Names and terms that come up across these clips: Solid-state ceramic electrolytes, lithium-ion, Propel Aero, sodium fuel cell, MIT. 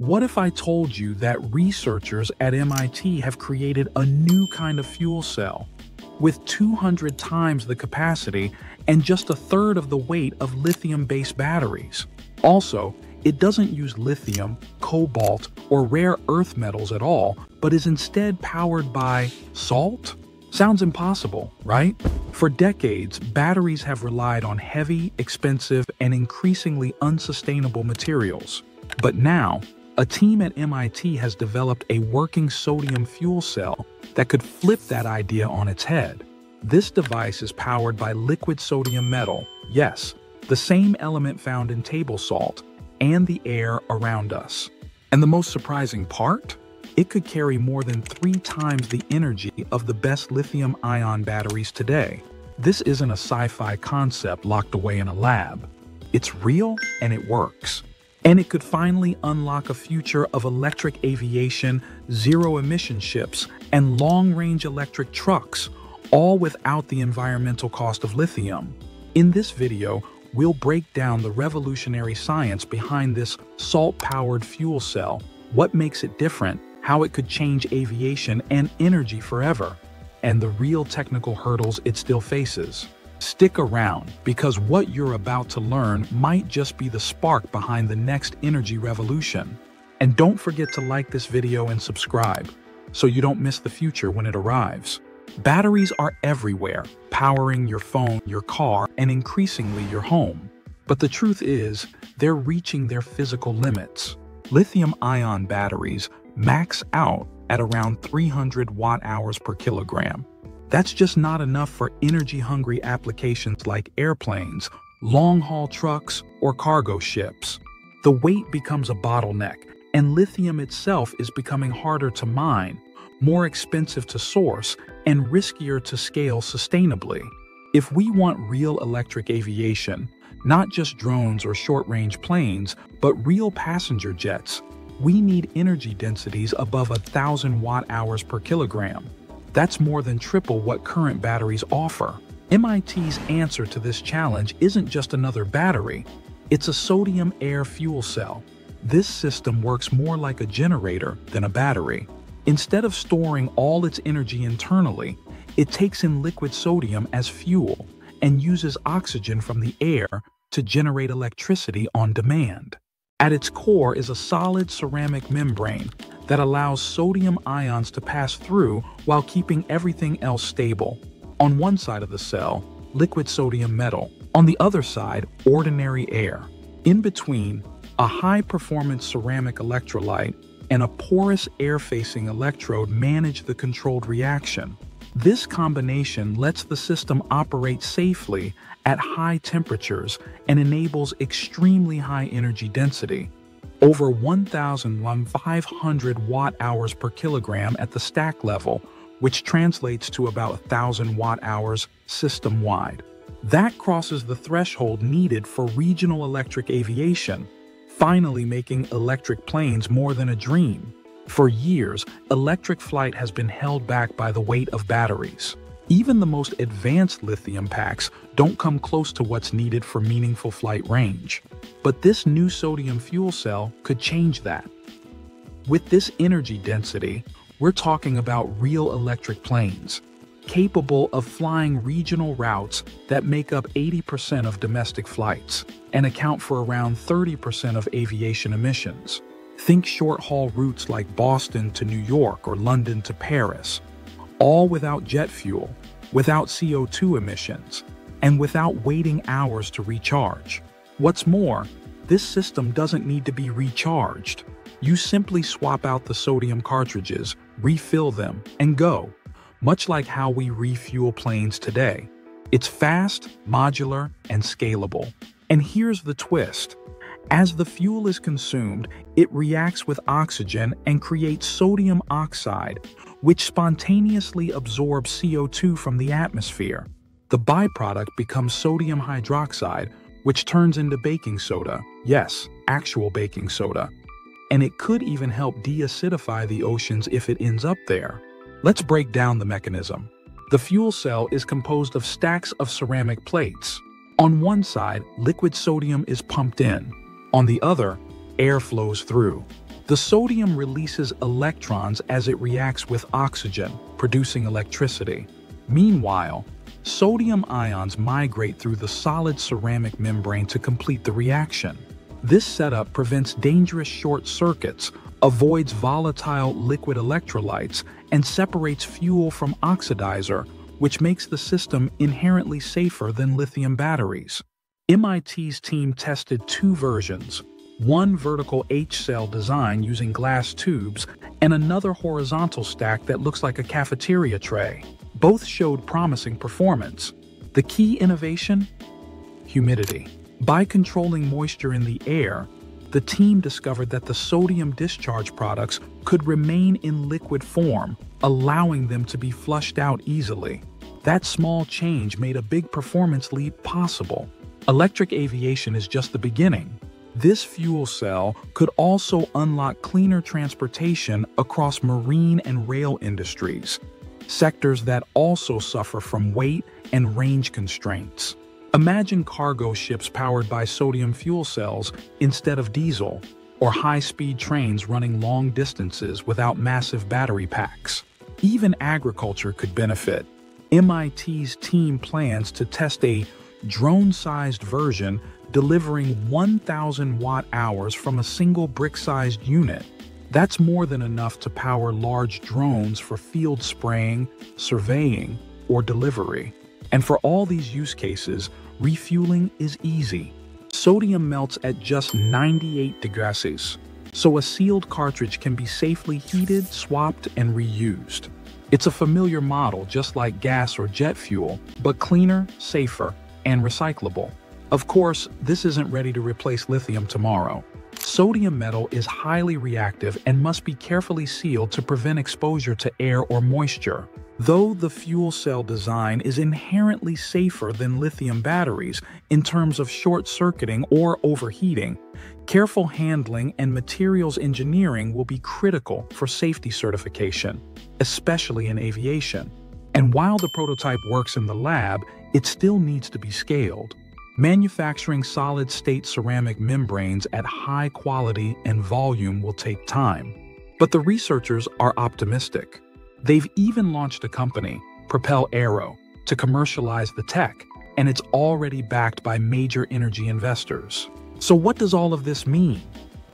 What if I told you that researchers at MIT have created a new kind of fuel cell with 200 times the capacity and just a third of the weight of lithium-based batteries? Also, it doesn't use lithium, cobalt, or rare earth metals at all, but is instead powered by salt? Sounds impossible, right? For decades, batteries have relied on heavy, expensive, and increasingly unsustainable materials. But now, a team at MIT has developed a working sodium fuel cell that could flip that idea on its head. This device is powered by liquid sodium metal, yes, the same element found in table salt, and the air around us. And the most surprising part? It could carry more than 3 times the energy of the best lithium-ion batteries today. This isn't a sci-fi concept locked away in a lab. It's real and it works. And it could finally unlock a future of electric aviation, zero-emission ships, and long-range electric trucks, all without the environmental cost of lithium. In this video, we'll break down the revolutionary science behind this salt-powered fuel cell, what makes it different, how it could change aviation and energy forever, and the real technical hurdles it still faces. Stick around, because what you're about to learn might just be the spark behind the next energy revolution. And don't forget to like this video and subscribe, so you don't miss the future when it arrives. Batteries are everywhere, powering your phone, your car, and increasingly your home. But the truth is, they're reaching their physical limits. Lithium-ion batteries max out at around 300 watt-hours per kilogram. That's just not enough for energy-hungry applications like airplanes, long-haul trucks, or cargo ships. The weight becomes a bottleneck, and lithium itself is becoming harder to mine, more expensive to source, and riskier to scale sustainably. If we want real electric aviation, not just drones or short-range planes, but real passenger jets, we need energy densities above 1,000 watt-hours per kilogram. That's more than triple what current batteries offer. MIT's answer to this challenge isn't just another battery. It's a sodium air fuel cell. This system works more like a generator than a battery. Instead of storing all its energy internally, it takes in liquid sodium as fuel and uses oxygen from the air to generate electricity on demand. At its core is a solid ceramic membrane that allows sodium ions to pass through while keeping everything else stable. On one side of the cell, liquid sodium metal. On the other side, ordinary air. In between, a high-performance ceramic electrolyte and a porous air-facing electrode manage the controlled reaction. This combination lets the system operate safely at high temperatures and enables extremely high energy density, over 1,500 watt-hours per kilogram at the stack level, which translates to about 1,000 watt-hours system-wide. That crosses the threshold needed for regional electric aviation, finally making electric planes more than a dream. For years, electric flight has been held back by the weight of batteries. Even the most advanced lithium packs don't come close to what's needed for meaningful flight range. But this new sodium fuel cell could change that. With this energy density, we're talking about real electric planes, capable of flying regional routes that make up 80% of domestic flights and account for around 30% of aviation emissions. Think short-haul routes like Boston to New York or London to Paris, all without jet fuel, without CO2 emissions, and without waiting hours to recharge. What's more, this system doesn't need to be recharged. You simply swap out the sodium cartridges, refill them, and go, much like how we refuel planes today. It's fast, modular, and scalable. And here's the twist. As the fuel is consumed, it reacts with oxygen and creates sodium oxide, which spontaneously absorbs CO2 from the atmosphere. The byproduct becomes sodium hydroxide, which turns into baking soda. Yes, actual baking soda. And it could even help deacidify the oceans if it ends up there. Let's break down the mechanism. The fuel cell is composed of stacks of ceramic plates. On one side, liquid sodium is pumped in. On the other, air flows through. The sodium releases electrons as it reacts with oxygen, producing electricity. Meanwhile, sodium ions migrate through the solid ceramic membrane to complete the reaction. This setup prevents dangerous short circuits, avoids volatile liquid electrolytes, and separates fuel from oxidizer, which makes the system inherently safer than lithium batteries. MIT's team tested two versions, one vertical H-cell design using glass tubes and another horizontal stack that looks like a cafeteria tray. Both showed promising performance. The key innovation? Humidity. By controlling moisture in the air, the team discovered that the sodium discharge products could remain in liquid form, allowing them to be flushed out easily. That small change made a big performance leap possible. Electric aviation is just the beginning. This fuel cell could also unlock cleaner transportation across marine and rail industries, sectors that also suffer from weight and range constraints. Imagine cargo ships powered by sodium fuel cells instead of diesel, or high-speed trains running long distances without massive battery packs. Even agriculture could benefit. MIT's team plans to test a drone-sized version delivering 1,000 watt-hours from a single brick-sized unit. That's more than enough to power large drones for field spraying, surveying, or delivery. And for all these use cases, refueling is easy. Sodium melts at just 98 degrees, so a sealed cartridge can be safely heated, swapped, and reused. It's a familiar model, just like gas or jet fuel, but cleaner, safer, and recyclable. Of course, this isn't ready to replace lithium tomorrow. Sodium metal is highly reactive and must be carefully sealed to prevent exposure to air or moisture. Though the fuel cell design is inherently safer than lithium batteries in terms of short-circuiting or overheating, careful handling and materials engineering will be critical for safety certification, especially in aviation. And while the prototype works in the lab, it still needs to be scaled. Manufacturing solid-state ceramic membranes at high quality and volume will take time. But the researchers are optimistic. They've even launched a company, Propel Aero, to commercialize the tech, and it's already backed by major energy investors. So what does all of this mean?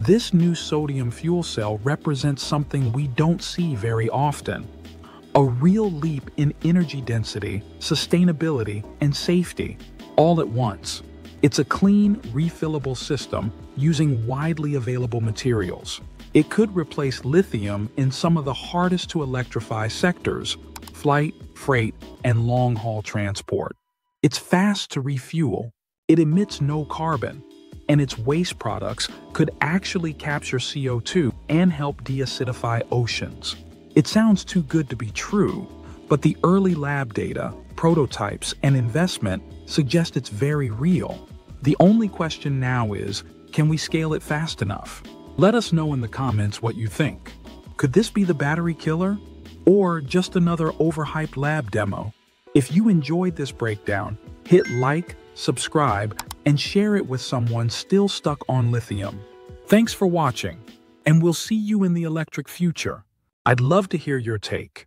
This new sodium fuel cell represents something we don't see very often. A real leap in energy density, sustainability, and safety. All at once. It's a clean, refillable system using widely available materials. It could replace lithium in some of the hardest to electrify sectors, flight, freight, and long-haul transport. It's fast to refuel, it emits no carbon, and its waste products could actually capture CO2 and help deacidify oceans. It sounds too good to be true, but the early lab data, prototypes, and investment suggest it's very real. The only question now is, can we scale it fast enough? Let us know in the comments what you think. Could this be the battery killer? Or just another overhyped lab demo? If you enjoyed this breakdown, hit like, subscribe, and share it with someone still stuck on lithium. Thanks for watching, and we'll see you in the electric future. I'd love to hear your take.